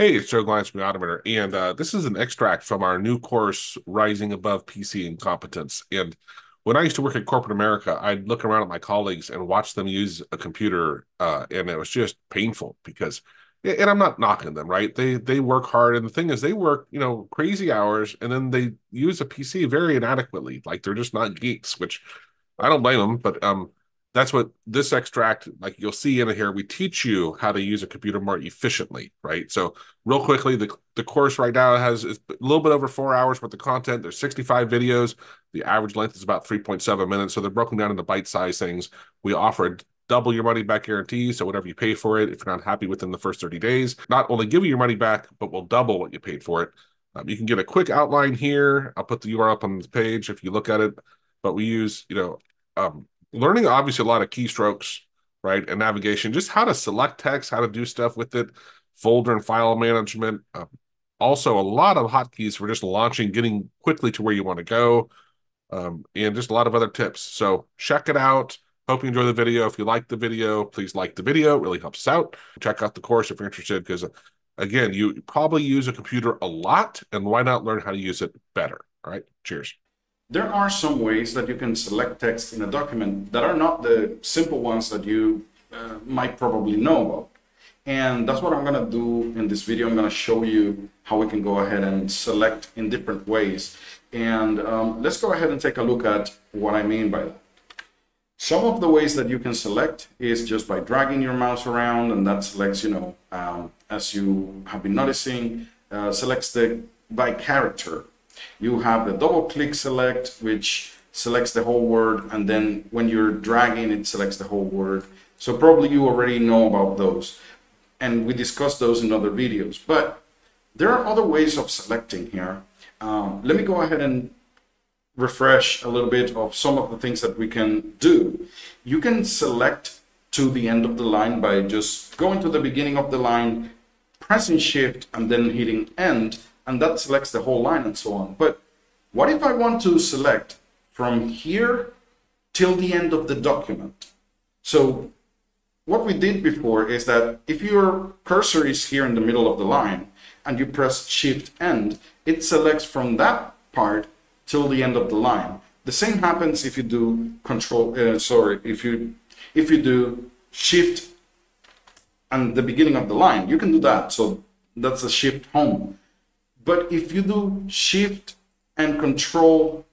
Hey, it's Joe Glines from Automator, and this is an extract from our new course, Rising Above PC Incompetence. And when I used to work at corporate America, I'd look around at my colleagues and watch them use a computer, and it was just painful because, and I'm not knocking them, right? They work hard, and the thing is, they work, crazy hours, and then they use a PC very inadequately. Like, they're just not geeks, which I don't blame them, but that's what this extract, like you'll see in here, we teach you how to use a computer more efficiently, right? So real quickly, the course right now has a little bit over 4 hours worth of content. There's 65 videos. The average length is about 3.7 minutes. So they're broken down into bite-sized things. We offer double your money back guarantee. So whatever you pay for it, if you're not happy within the first 30 days, not only give you your money back, but we'll double what you paid for it. You can get a quick outline here. I'll put the URL up on the page if you look at it, but we use, learning obviously a lot of keystrokes, right, and navigation, just how to select text, how to do stuff with it, folder and file management. Also, a lot of hotkeys for just launching, getting quickly to where you want to go, and just a lot of other tips. So check it out. Hope you enjoy the video. If you like the video, please like the video. It really helps us out. Check out the course if you're interested because, again, you probably use a computer a lot, and why not learn how to use it better? All right, cheers. There are some ways that you can select text in a document that are not the simple ones that you might probably know about. And that's what I'm going to do in this video. I'm going to show you how we can go ahead and select in different ways. And let's go ahead and take a look at what I mean by that. Some of the ways that you can select is just by dragging your mouse around, and that selects, as you have been noticing, selects by character. You have the double click select, which selects the whole word, and then when you're dragging, it selects the whole word. So probably you already know about those, and we discussed those in other videos, but there are other ways of selecting here. Let me go ahead and refresh a little bit of some of the things that we can do. You can select to the end of the line by just going to the beginning of the line, pressing shift, and then hitting end, and that selects the whole line and so on. But what if I want to select from here till the end of the document? So what we did before is that if your cursor is here in the middle of the line and you press shift end, it selects from that part till the end of the line. The same happens if you do if you do shift and the beginning of the line, you can do that. So that's a shift home. But if you do shift and control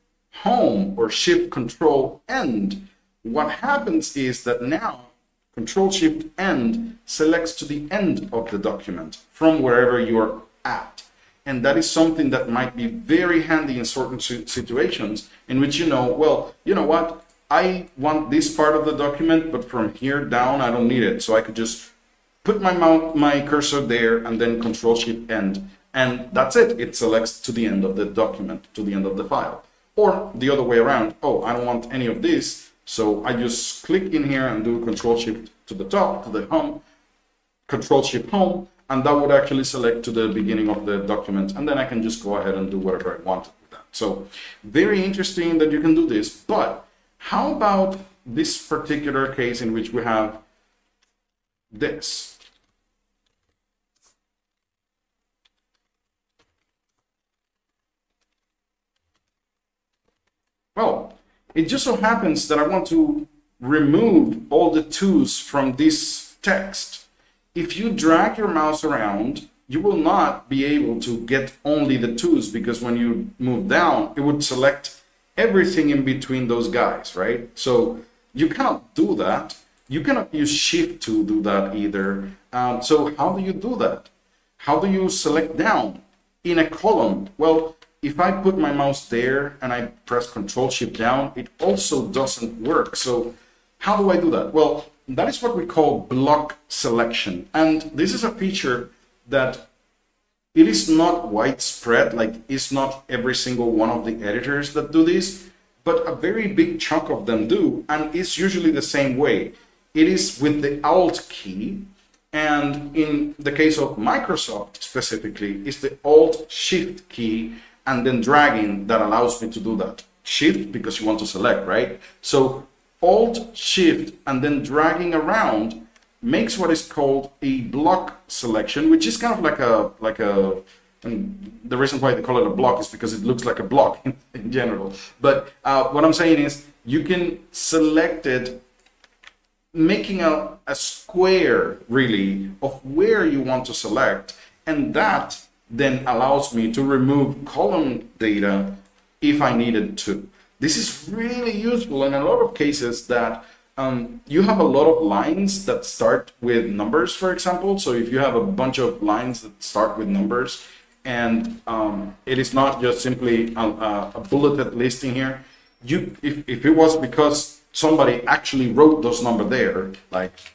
home or shift control end, what happens is that now control shift end selects to the end of the document from wherever you're at. And that is something that might be very handy in certain situations in which, well, you know what? I want this part of the document, but from here down, I don't need it. So I could just put my cursor there and then control shift end. And that's it. It selects to the end of the document, to the end of the file. Or the other way around. Oh, I don't want any of this. So I just click in here and do control shift to the top, to the home, control shift home. And that would actually select to the beginning of the document. And then I can just go ahead and do whatever I want with that. So very interesting that you can do this. But how about this particular case in which we have this? Well, it just so happens that I want to remove all the twos from this text. If you drag your mouse around, you will not be able to get only the twos because when you move down, it would select everything in between those guys, right? So you cannot do that. You cannot use shift to do that either. So how do you do that? How do you select down in a column? Well, if I put my mouse there and I press Control Shift down, it also doesn't work. So how do I do that? Well, that is what we call block selection. And this is a feature that it is not widespread, like it's not every single one of the editors that do this, but a very big chunk of them do. And it's usually the same way. It is with the Alt key. And in the case of Microsoft specifically, it's the Alt Shift key and then dragging that allows me to do that. Shift, because you want to select, right? So Alt, Shift, and then dragging around makes what is called a block selection, which is kind of like a, and the reason why they call it a block is because it looks like a block in general. But what I'm saying is you can select it, making a square really of where you want to select, and that then allows me to remove column data if I needed to. This is really useful in a lot of cases that you have a lot of lines that start with numbers, for example. So if you have a bunch of lines that start with numbers, and it is not just simply a bulleted listing here. If it was because somebody actually wrote those numbers there, like